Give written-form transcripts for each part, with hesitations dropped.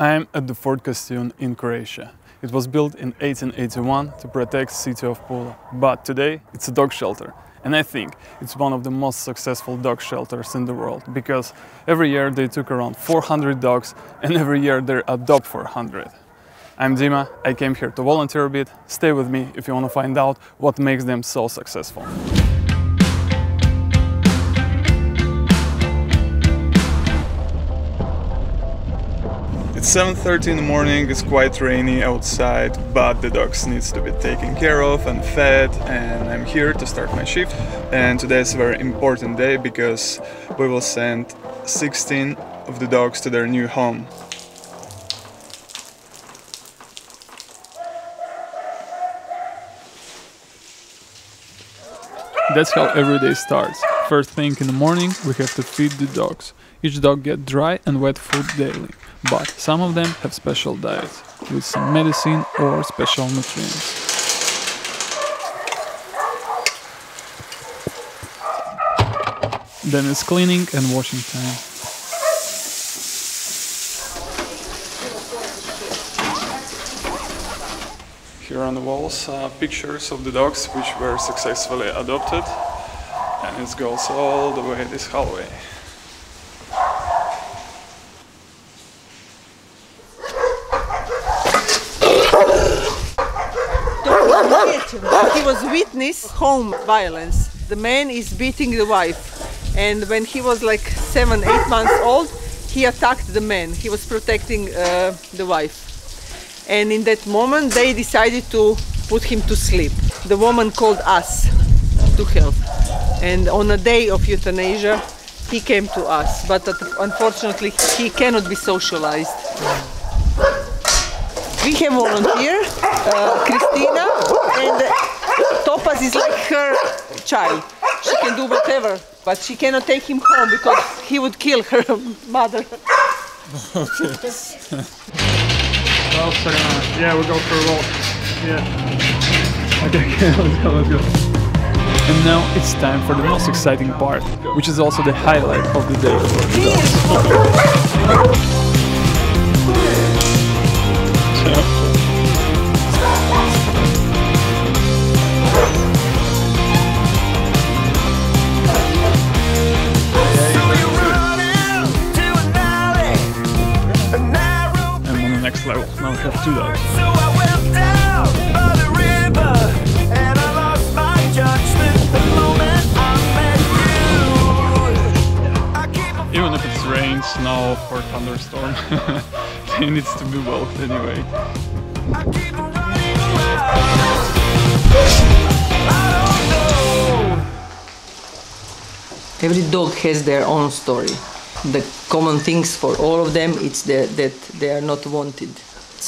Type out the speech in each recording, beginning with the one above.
I am at the Fort Castiun in Croatia. It was built in 1881 to protect the city of Pula, but today it's a dog shelter. And I think it's one of the most successful dog shelters in the world, because every year they took around 400 dogs and every year they adopt 400. I'm Dima, I came here to volunteer a bit. Stay with me if you want to find out what makes them so successful. It's 7:30 in the morning, it's quite rainy outside, but the dogs needs to be taken care of and fed, and I'm here to start my shift. And today is a very important day because we will send 16 of the dogs to their new home. That's how every day starts. First thing in the morning, we have to feed the dogs. Each dog gets dry and wet food daily, but some of them have special diets with some medicine or special nutrients. Then it's cleaning and washing time. Here on the walls are pictures of the dogs which were successfully adopted, and it goes all the way this hallway. He was witness home violence. The man is beating the wife, and when he was like 7-8 months old, he attacked the man. He was protecting the wife, and in that moment they decided to put him to sleep. The woman called us to help, and on a day of euthanasia he came to us, but unfortunately he cannot be socialized. We have volunteer, Christina, and Topaz is like her child. She can do whatever, but she cannot take him home because he would kill her mother. Okay. Well, so, yeah, we'll go for a walk. Yeah. Okay, let's go, let's go. And now it's time for the most exciting part, which is also the highlight of the day. Level. Now we have 2 dogs. So I went down by the river and I lost my judgment the moment I met you. Even if it's rain, snow or thunderstorm, it needs to be walked anyway. I keep running around. I don't know. Every dog has their own story. The common things for all of them it's that they are not wanted.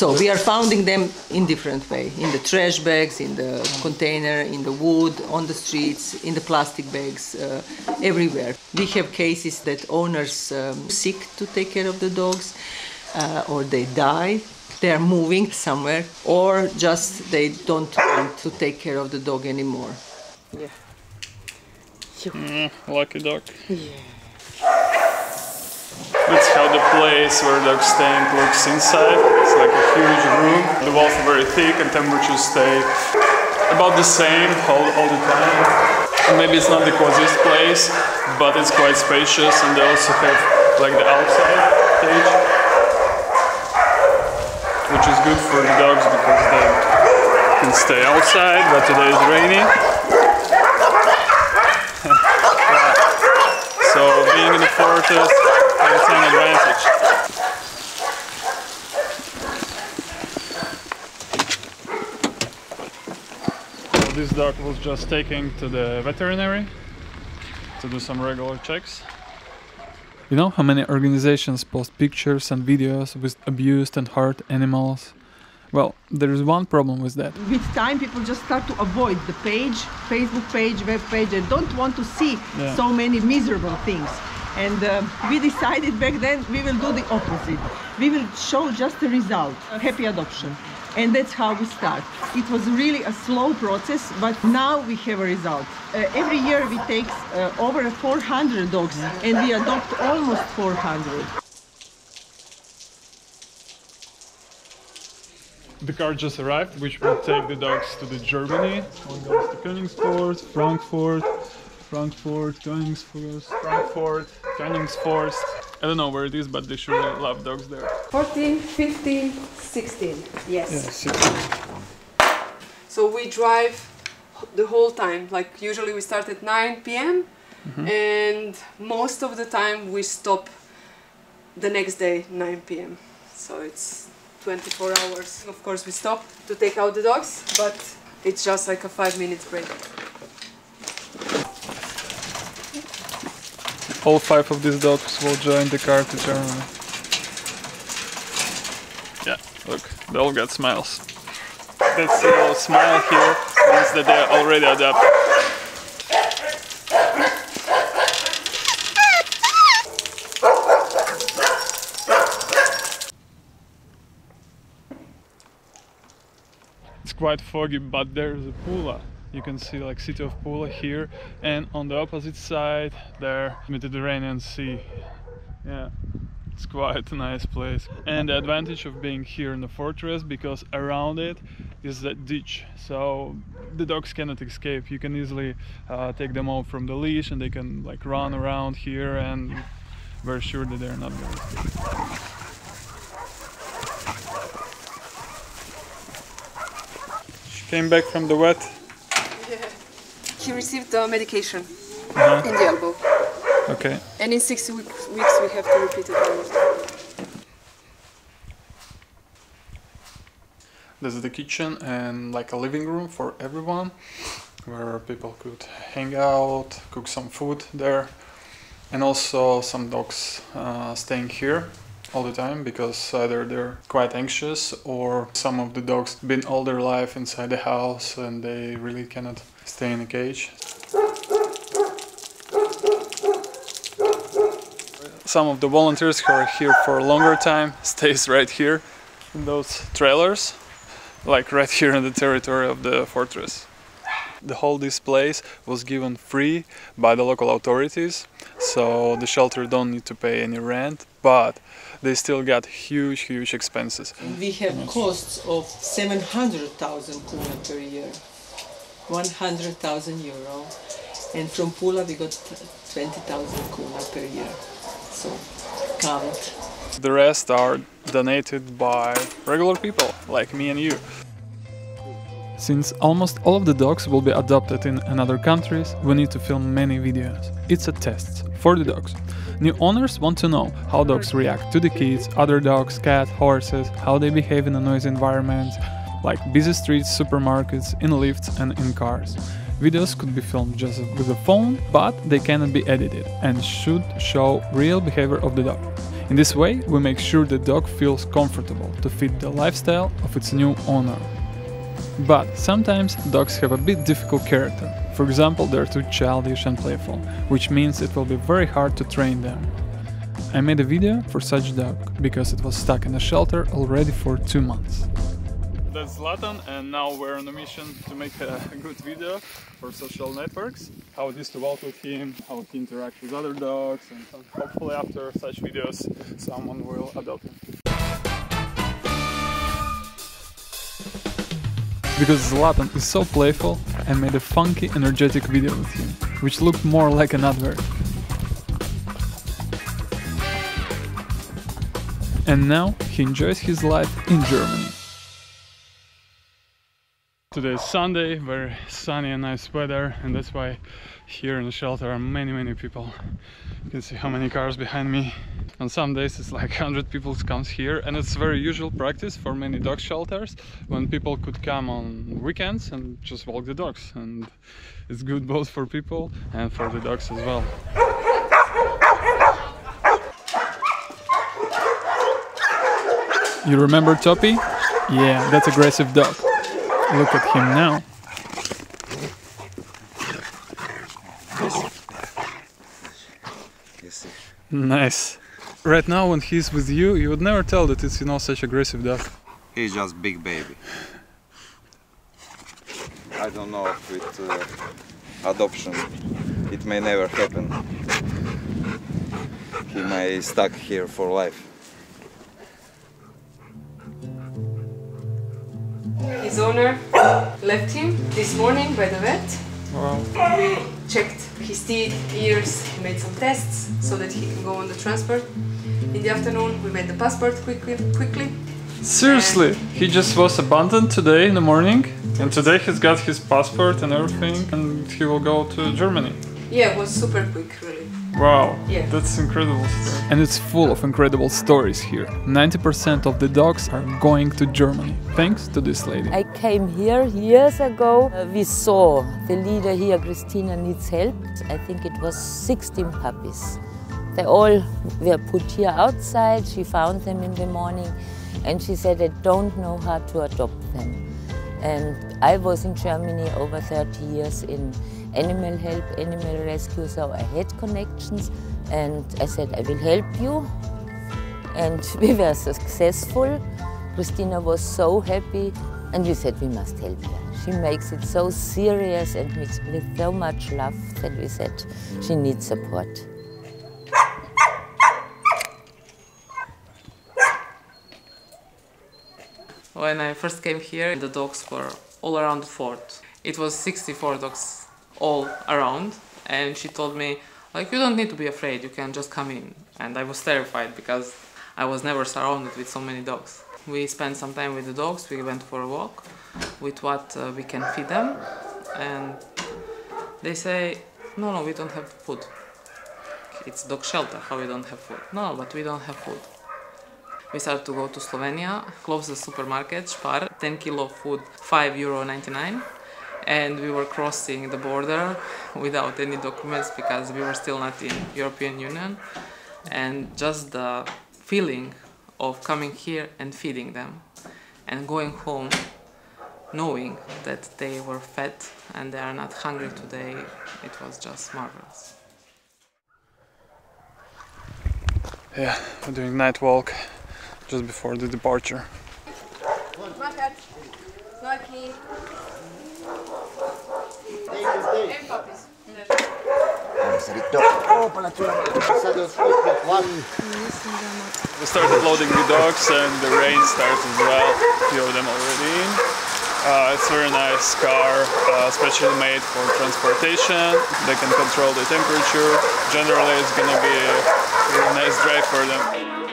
So we are finding them in different way, in the trash bags, in the container, in the wood, on the streets, in the plastic bags, everywhere. We have cases that owners sick to take care of the dogs, or they die, they are moving somewhere, or just they don't want to take care of the dog anymore. Yeah. Lucky dog. Yeah. That's how the place where dogs stand looks inside. It's like a huge room. The walls are very thick and temperatures stay about the same all the time. And maybe it's not the coziest place, but it's quite spacious, and they also have like the outside cage, which is good for the dogs because they can stay outside, but today is rainy. So being in the fortress, it's an advantage. So this dog was just taken to the veterinary to do some regular checks. You know how many organizations post pictures and videos with abused and hurt animals? Well, there is one problem with that. With time, people just start to avoid the page, Facebook page, web page, and don't want to see so many miserable things. And we decided back then we will do the opposite. We will show just the result, a happy adoption. And that's how we start. It was really a slow process, but now we have a result. Every year we take over 400 dogs, and we adopt almost 400. The car just arrived, which will take the dogs to the Germany. One goes to Königsforst, Frankfurt, Königsforst. I don't know where it is, but they surely love dogs there. 14, 15, 16, yes. Yeah, 16. So we drive the whole time. Like usually we start at 9 p.m. Mm-hmm. And most of the time we stop the next day, 9 p.m. So it's 24 hours. Of course we stop to take out the dogs, but it's just like a 5-minute break. All 5 of these dogs will join the car to Germany. Yeah, look, they all got smiles. That's a little smile here, means that they're already adapted. Quite foggy, but there's a Pula. You can see like city of Pula here, and on the opposite side there Mediterranean Sea. Yeah, it's quite a nice place. And the advantage of being here in the fortress, because around it is that ditch, so the dogs cannot escape. You can easily take them off from the leash and they can like run around here, and we're sure that they're not going to escape. Came back from the vet. Yeah. He received the medication in the elbow. Okay. And in 6 weeks we have to repeat it. This is the kitchen and like a living room for everyone, where people could hang out, cook some food there, and also some dogs staying here all the time, because either they're quite anxious or some of the dogs been all their life inside the house and they really cannot stay in a cage. Some of the volunteers who are here for a longer time stays right here in those trailers, like right here in the territory of the fortress. The whole this place was given free by the local authorities, so the shelter don't need to pay any rent, but they still got huge expenses. We have costs of 700,000 kuna per year, 100,000 euro, and from Pula we got 20,000 kuna per year, so count. The rest are donated by regular people like me and you. Since almost all of the dogs will be adopted in another countries, we need to film many videos. It's a test for the dogs. New owners want to know how dogs react to the kids, other dogs, cats, horses, how they behave in a noisy environment, like busy streets, supermarkets, in lifts and in cars. Videos could be filmed just with a phone, but they cannot be edited and should show real behavior of the dog. In this way, we make sure the dog feels comfortable to fit the lifestyle of its new owner. But sometimes dogs have a bit difficult character. For example, they're too childish and playful, which means it will be very hard to train them. I made a video for such dog, because it was stuck in a shelter already for 2 months. That's Zlatan, and now we're on a mission to make a good video for social networks. How it is to walk with him, how he interacts with other dogs, and hopefully after such videos someone will adopt him. Because Zlatan is so playful, I made a funky, energetic video with him, which looked more like an advert. And now he enjoys his life in Germany. Today is Sunday, very sunny and nice weather, and that's why here in the shelter are many people. You can see how many cars behind me. On some days it's like 100 people comes here, and it's very usual practice for many dog shelters, when people could come on weekends and just walk the dogs, and it's good both for people and for the dogs as well. You remember Topi? Yeah, that's aggressive dog. Look at him now. Nice. Right now, when he's with you, you would never tell that it's, you know, such aggressive dog. He's just big baby. I don't know if with adoption it may never happen. He may stuck here for life. His owner left him this morning by the vet. Wow. We checked his teeth, ears, made some tests so that he can go on the transport. In the afternoon we made the passport quickly. Seriously, he just was abandoned today in the morning, and today he's got his passport and everything, and he will go to Germany. Yeah, it was super quick, really. Wow, yeah. That's an incredible story. And it's full of incredible stories here. 90% of the dogs are going to Germany, thanks to this lady. I came here years ago. We saw the leader here, Christina, needs help. I think it was 16 puppies. They all were put here outside. She found them in the morning and she said, I don't know how to adopt them. And I was in Germany over 30 years in animal help, animal rescue, so I had connections, and I said, I will help you. And we were successful. Christina was so happy, and we said, we must help her. She makes it so serious and mixed with so much love that we said, she needs support. When I first came here, the dogs were all around the fort. It was 64 dogs all around, and she told me, like, you don't need to be afraid, you can just come in. And I was terrified because I was never surrounded with so many dogs. We spent some time with the dogs, we went for a walk with what we can feed them, and they say, no, we don't have food. It's dog shelter, how we don't have food. No, but we don't have food. We started to go to Slovenia, closest supermarket, Spar, 10 kilo of food, €5.99. And we were crossing the border without any documents because we were still not in European Union. And just the feeling of coming here and feeding them and going home knowing that they were fed and they are not hungry today, it was just marvelous. Yeah, we're doing night walk just before the departure. We started loading the dogs and the rain starts as well, a few of them already in. It's a very nice car, specially made for transportation. They can control the temperature. Generally it's gonna be a nice drive for them.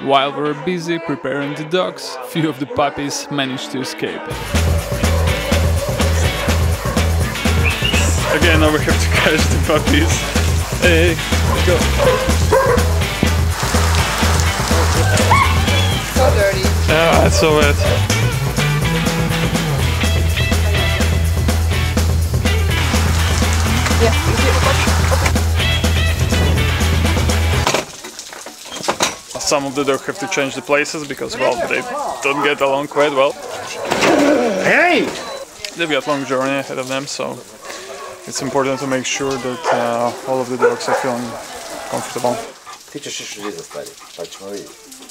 While we were busy preparing the dogs, few of the puppies managed to escape. Again, now we have to catch the puppies. Hey, go. So dirty. Ah, it's so wet. Yeah. Some of the dogs have to change the places because, well, they don't get along quite well. Hey! They've got a long journey ahead of them, so it's important to make sure that all of the dogs are feeling comfortable.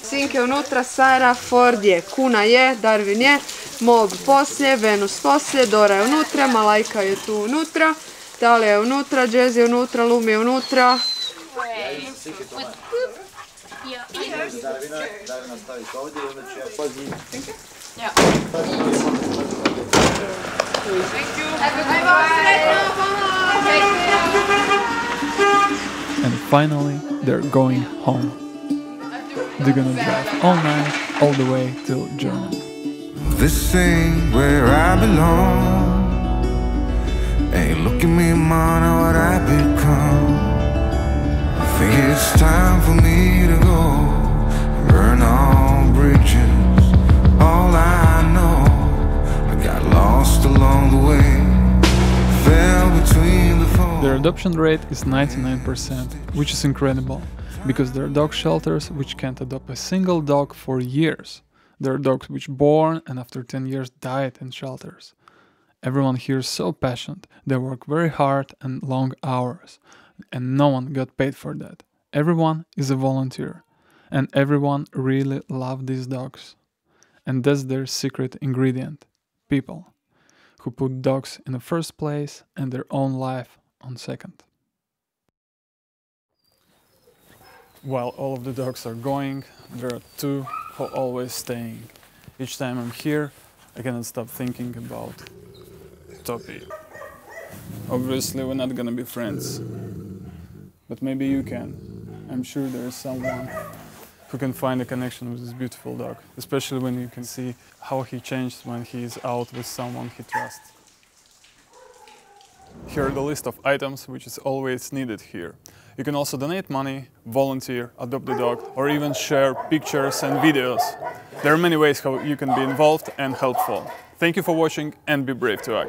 Sinke unutra, Sara, Ford je, Kuna je, Darwin je, Mob poslije, Venus poslije, Dora je unutra, Malajka je tu unutra, Talia je unutra, Jazz je unutra, Lumi je unutra. Thank you. And finally, they're going home. They're gonna drive all night, all the way till Germany. This ain't where I belong. Hey, look at me, man, what I become. I think it's time for me to go. Burn all bridges, all I know. Got lost along the way, fell between the phones. Their adoption rate is 99%, which is incredible, because there are dog shelters which can't adopt a single dog for years. There are dogs which born and after 10 years died in shelters. Everyone here is so passionate, they work very hard and long hours, and no one got paid for that. Everyone is a volunteer, and everyone really loves these dogs. And that's their secret ingredient. People who put dogs in the first place and their own life on second. While all of the dogs are going, there are two who are always staying. Each time I'm here, I cannot stop thinking about Topi. Obviously, we're not gonna be friends. But maybe you can. I'm sure there is someone who can find a connection with this beautiful dog, especially when you can see how he changed when he is out with someone he trusts. Here are the list of items which is always needed here. You can also donate money, volunteer, adopt a dog, or even share pictures and videos. There are many ways how you can be involved and helpful. Thank you for watching and be brave to act.